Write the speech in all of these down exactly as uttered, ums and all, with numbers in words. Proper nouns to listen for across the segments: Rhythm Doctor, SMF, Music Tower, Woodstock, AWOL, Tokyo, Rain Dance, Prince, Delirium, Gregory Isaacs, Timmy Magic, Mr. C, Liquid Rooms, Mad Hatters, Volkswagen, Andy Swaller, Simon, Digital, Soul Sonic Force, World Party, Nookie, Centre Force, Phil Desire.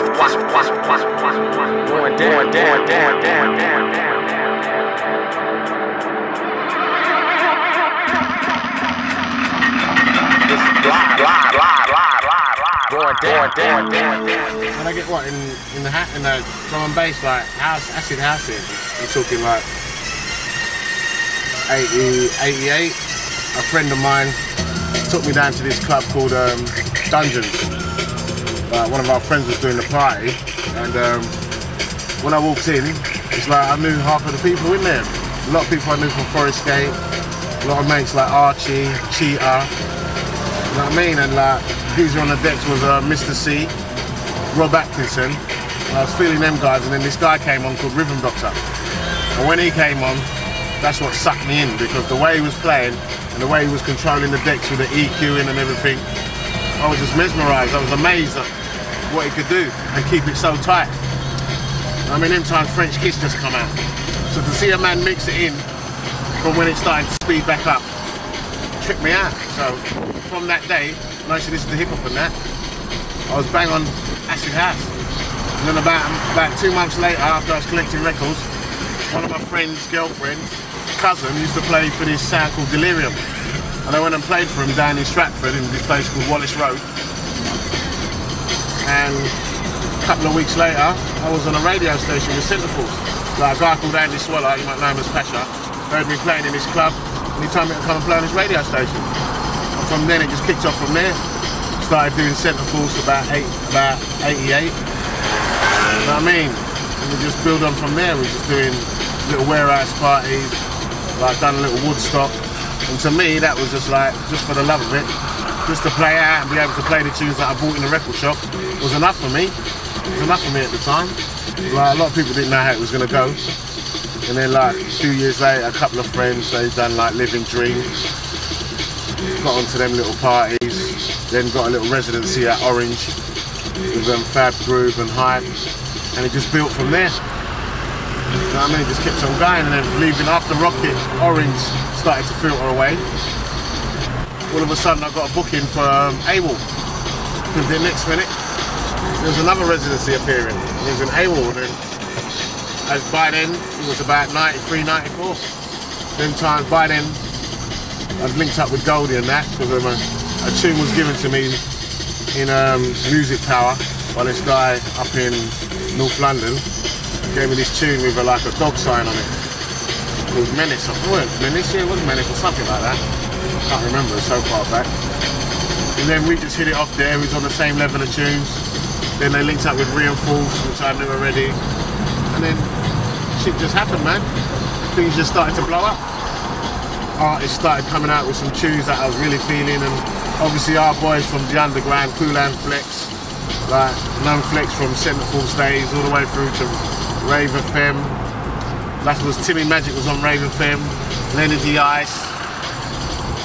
Going down, down, down, down, down, down. When I get what in in the hat in the drum and bass, like house acid house in, I'm talking like eighty, eighty-eight. A friend of mine took me down to this club called um, Dungeons. Uh, one of our friends was doing the party, and um, when I walked in, it's like I knew half of the people in there. A lot of people I knew from Forest Gate. A lot of mates like Archie, Cheetah, you know what I mean? And like, these on the decks was uh, Mister C, Rob Atkinson, and I was feeling them guys, and then this guy came on called Rhythm Doctor. And when he came on, that's what sucked me in, because the way he was playing and the way he was controlling the decks with the E Q in and everything, I was just mesmerised. I was amazed at what he could do and keep it so tight. I mean, them times French Kiss just come out. So to see a man mix it in from when it started to speed back up, tripped me out. So from that day, when I used to listen to hip hop and that, I was bang on acid house. And then about, about two months later, after I was collecting records, one of my friend's girlfriend's cousin used to play for this sound called Delirium. And I went and played for him down in Stratford in this place called Wallace Road. And a couple of weeks later, I was on a radio station with Centre Force. Like a guy called Andy Swaller, you might know him as Pasha, heard me playing in his club, and he told me to come and play on his radio station. And from then it just kicked off from there. Started doing Centre Force about eight, about eighty-eight. You know what I mean? And we just build on from there. We were just doing little warehouse parties, like done a little Woodstock. And to me that was just like, just for the love of it, just to play out and be able to play the tunes that I bought in the record shop was enough for me. It was enough for me at the time. Like a lot of people didn't know how it was gonna go. And then like two years later, a couple of friends, they've done like Living Dream, got onto them little parties, then got a little residency at Orange with um, Fab Groove and Hype, and it just built from there. You know what I mean? It just kept on going, and then leaving after Rocket Orange started to filter away, all of a sudden I got a booking for um, AWOL, because the next minute there was another residency appearing. It was an AWOL, and as by then it was about ninety-three, ninety-four. Them times, by then I'd linked up with Goldie and that, because um, a, a tune was given to me in um, Music Tower by this guy up in North London. He gave me this tune with a, like a dog sign on it called Menace. I thought it was Menace, yeah, it was Menace or something like that. I can't remember, it's so far back. And then we just hit it off there, it was on the same level of tunes. Then they linked up with Reinforced, which I knew already. And then shit just happened, man. Things just started to blow up. Artists started coming out with some tunes that I was really feeling, and obviously our boys from the underground, Koolan Flex, like Nun Flex from Centre Force days, all the way through to Raven Femme. That was Timmy Magic was on Raven Femme, Leonard D, Ice.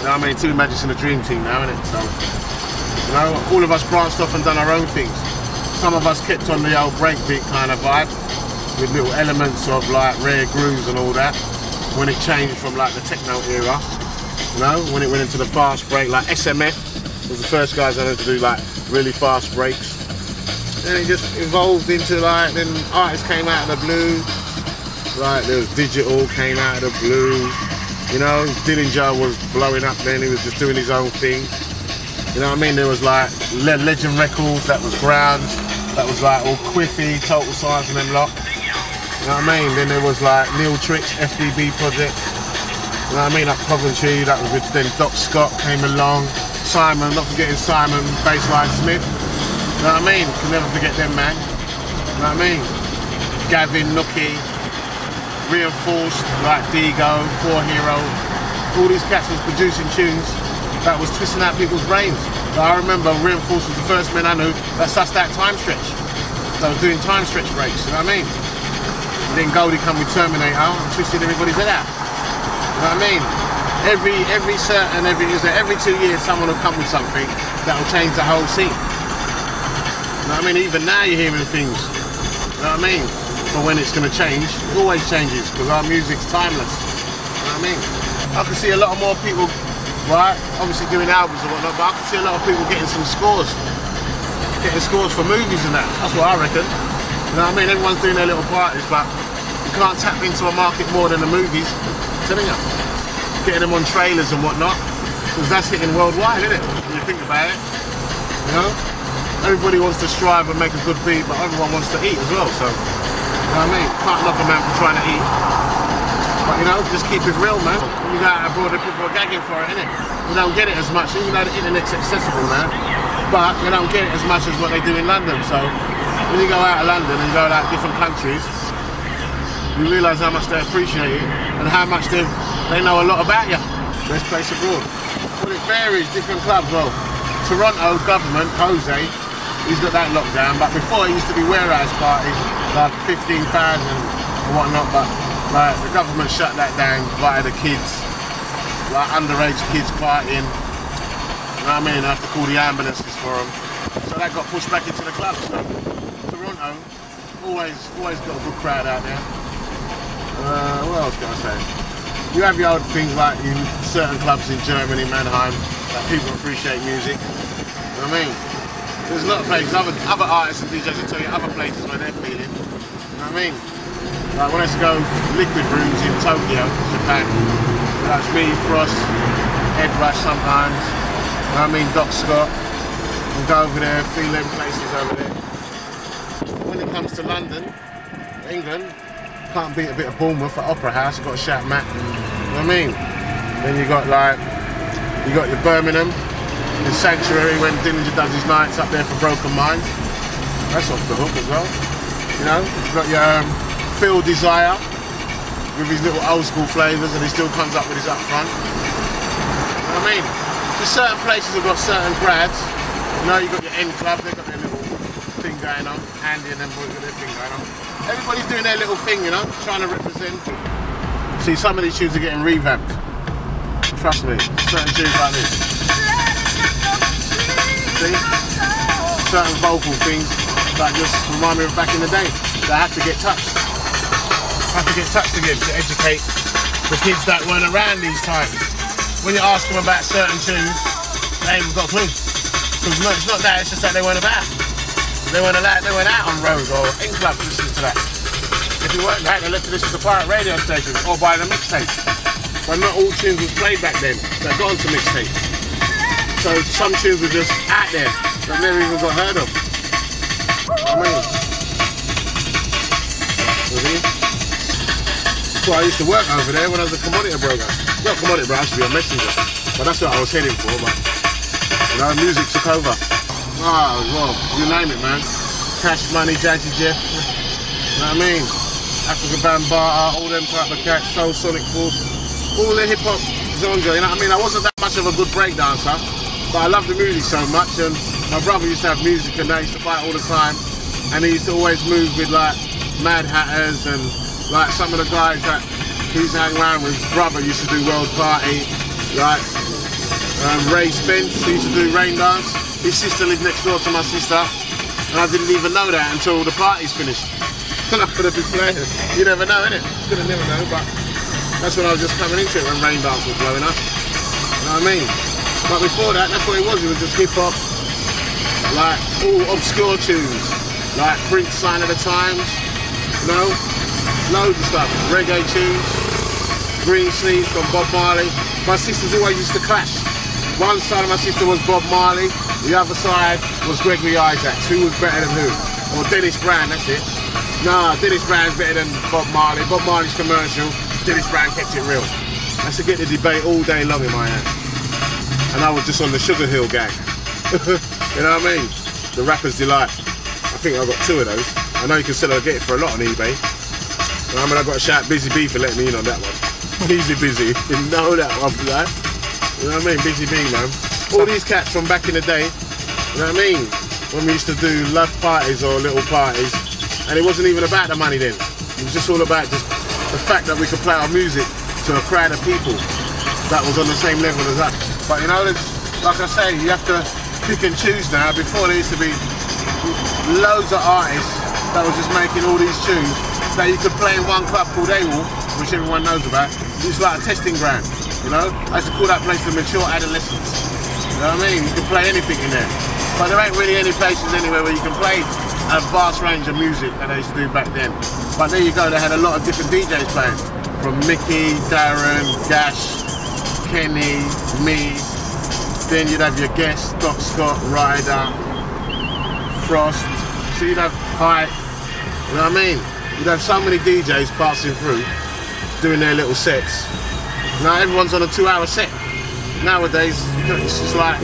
You know what I mean? Timmy Magic's in the dream team now, isn't it? So, you know, all of us branched off and done our own things. Some of us kept on the old breakbeat kind of vibe, with little elements of like rare grooves and all that. When it changed from like the techno era, you know, when it went into the fast break, like S M F was the first guys I had to do like really fast breaks. Then it just evolved into like, then artists came out of the blue, like there was Digital came out of the blue, you know, Dillinger was blowing up then, he was just doing his own thing. You know what I mean? There was like Le Legend Records, that was Grounds, that was like all Quiffy, Total Science and them lot. You know what I mean? Then there was like Neil Trick's F D B project. You know what I mean? Like Coventry, that was with then Doc Scott came along. Simon, not forgetting Simon, Bassline Smith. You know what I mean? Can never forget them, man. You know what I mean? Gavin, Nookie, Reinforced, like Digo, Four Hero. All these cats was producing tunes that was twisting out people's brains. But I remember Reinforced was the first man I knew that sussed that time stretch. They were doing time stretch breaks, you know what I mean? Then Goldie come with Terminator and twisted everybody's head out. You know what I mean? Every every certain every every two years someone will come with something that will change the whole scene. You know what I mean? Even now you're hearing things. You know what I mean? For when it's gonna change, it always changes because our music's timeless. You know what I mean? I can see a lot more people, right? Obviously doing albums and whatnot, but I can see a lot of people getting some scores. getting scores for movies and that. That's what I reckon. You know what I mean? Everyone's doing their little parties, but you can't tap into a market more than the movies. I'm telling you. Getting them on trailers and whatnot, because that's hitting worldwide, isn't it? When you think about it, you know? Everybody wants to strive and make a good beat, but everyone wants to eat as well, so. You know what I mean? Can't knock a man for trying to eat. But you know, just keep it real, man. When you go out abroad, people are gagging for it, innit? You don't get it as much, even though the internet's accessible, man. But you don't get it as much as what they do in London, so. When you go out of London and go to like, different countries, you realise how much they appreciate you and how much they they know a lot about you. Best place abroad. Well, it varies, different clubs. Well, Toronto government, Jose, he's got that lockdown, but before it used to be warehouse parties, like fifteen thousand and whatnot, but like the government shut that down via the kids, like underage kids partying. You know what I mean? I have to call the ambulances for them. So that got pushed back into the clubs. So Toronto, always, always got a good crowd out there. Uh, what else can I say? You have your old things like in certain clubs in Germany, Mannheim, that people appreciate music. You know what I mean? There's a lot of places, other, other artists and D Js will tell you other places where they're feeling. You know what I mean? Like when I used to go liquid rooms in Tokyo, Japan, that's me, Frost, Ed Rush sometimes, you know what I mean, Doc Scott, and go over there, feel them places over there. When it comes to London, England, can't beat a bit of Bournemouth at Opera House. You've got Shat Mat, you know what I mean? Then you got like, you got your Birmingham, the Sanctuary when Dillinger does his nights up there for Broken Minds. That's off the hook as well. You know, you've got your um, Phil Desire with his little old school flavours and he still comes up with his up front. You know what I mean? Just certain places have got certain grads. You know, you've got your N Club, they've got their little thing going on. Andy and them boys got their thing going on. Everybody's doing their little thing, you know, trying to represent. See, some of these tunes are getting revamped. Trust me, certain tunes like this. See? Certain vocal things that just remind me of back in the day. They have to get touched. Have to get touched again to educate the kids that weren't around these times. When you ask them about certain tunes, they haven't got a clue. Because no, it's not that, it's just that they weren't about. They weren't allowed, they went out on road or in clubs listening to that. If you weren't out, they left to listen to pirate radio stations or buy the mixtape. But not all tunes was played back then. They got onto mixtape. So some tunes were just out there that never even got heard of. I mean, that's why I used to work over there when I was a commodity broker. Not commodity broker, I used to be a messenger. But that's what I was heading for. But you know, music took over. Oh, well, you name it, man. Cash Money, Jazzy Jeff, you know what I mean? Africa Bambaataa, all them type of cats, Soul Sonic Force, all the hip-hop genre, you know what I mean? I wasn't that much of a good breakdancer, but I loved the music so much, and my brother used to have music, and they used to fight all the time, and he used to always move with, like, Mad Hatters, and, like, some of the guys that he used to hang around with. His brother used to do World Party, like, um, Ray Spence, he used to do Rain Dance. His sister lived next door to my sister, and I didn't even know that until the party's finished. I could have been playing. You never know, innit? Could have never known, but that's when I was just coming into it when Rain Dance was blowing up. You know what I mean? But before that, that's what it was. It was just hip hop, like all obscure tunes, like Prince, Sign of the Times, you know, loads of stuff, reggae tunes, Green Sleeves from Bob Marley. My sisters always used to clash. One side of my sister was Bob Marley. The other side was Gregory Isaacs. Who was better than who? Or Dennis Brand, that's it. Nah, Dennis Brand's better than Bob Marley. Bob Marley's commercial, Dennis Brand kept it real. I used to get the debate all day long in my hands. And I was just on the Sugar Hill gang. You know what I mean? The Rapper's Delight. I think I've got two of those. I know you can still get it for a lot on eBay. You know what I mean? I've got to shout Busy B for letting me in on that one. Easy Busy, you know that one, right? You know what I mean? Busy B, man. All these cats from back in the day, you know what I mean? When we used to do love parties or little parties, and it wasn't even about the money then. It was just all about just the fact that we could play our music to a crowd of people that was on the same level as us. But you know, like I say, you have to pick and choose now. Before there used to be loads of artists that was just making all these tunes that you could play in one club called AWOL, which everyone knows about. It's like a testing ground, you know? I used to call that place the mature adolescence. You know what I mean? You can play anything in there. But there ain't really any places anywhere where you can play a vast range of music that they used to do back then. But there you go, they had a lot of different D Js playing. From Mickey, Darren, Gash, Kenny, me. Then you'd have your guests, Doc Scott, Ryder, Frost. So you'd have Hype, you know what I mean? You'd have so many D Js passing through, doing their little sets. Now everyone's on a two hour set. Nowadays, it's just like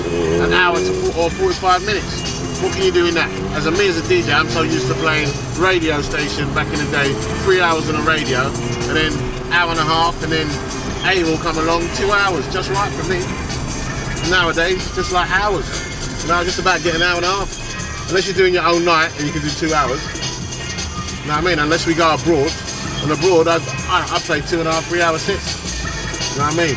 an hour to four, or forty-five minutes. What can you do in that? As a me as a D J, I'm so used to playing radio station back in the day, three hours on the radio, and then hour and a half, and then AWOL come along, two hours, just right for me. Nowadays, just like hours. Now just about get an hour and a half. Unless you're doing your own night, and you can do two hours. You know what I mean? Unless we go abroad, and abroad, I, I, I play two and a half, three hour sets. You know what I mean?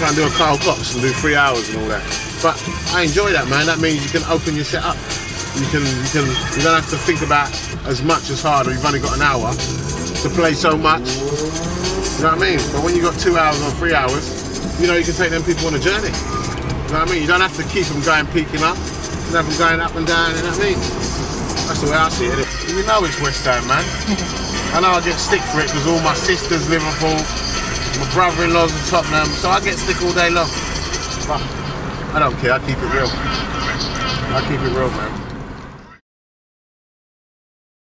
Try and do a Carl Cox and do three hours and all that. But I enjoy that, man. That means you can open your set up. You can, you can, you don't have to think about as much as hard, or you've only got an hour to play so much. You know what I mean? But when you've got two hours or three hours, you know you can take them people on a journey. You know what I mean? You don't have to keep them going peaking up. You can have them going up and down, you know what I mean? That's the way I see it. You know it's West Ham, man. I know I get stick for it because all my sisters Liverpool, my brother-in-law's in Tottenham, so I get stick all day long. But I don't care, I keep it real. I keep it real, man.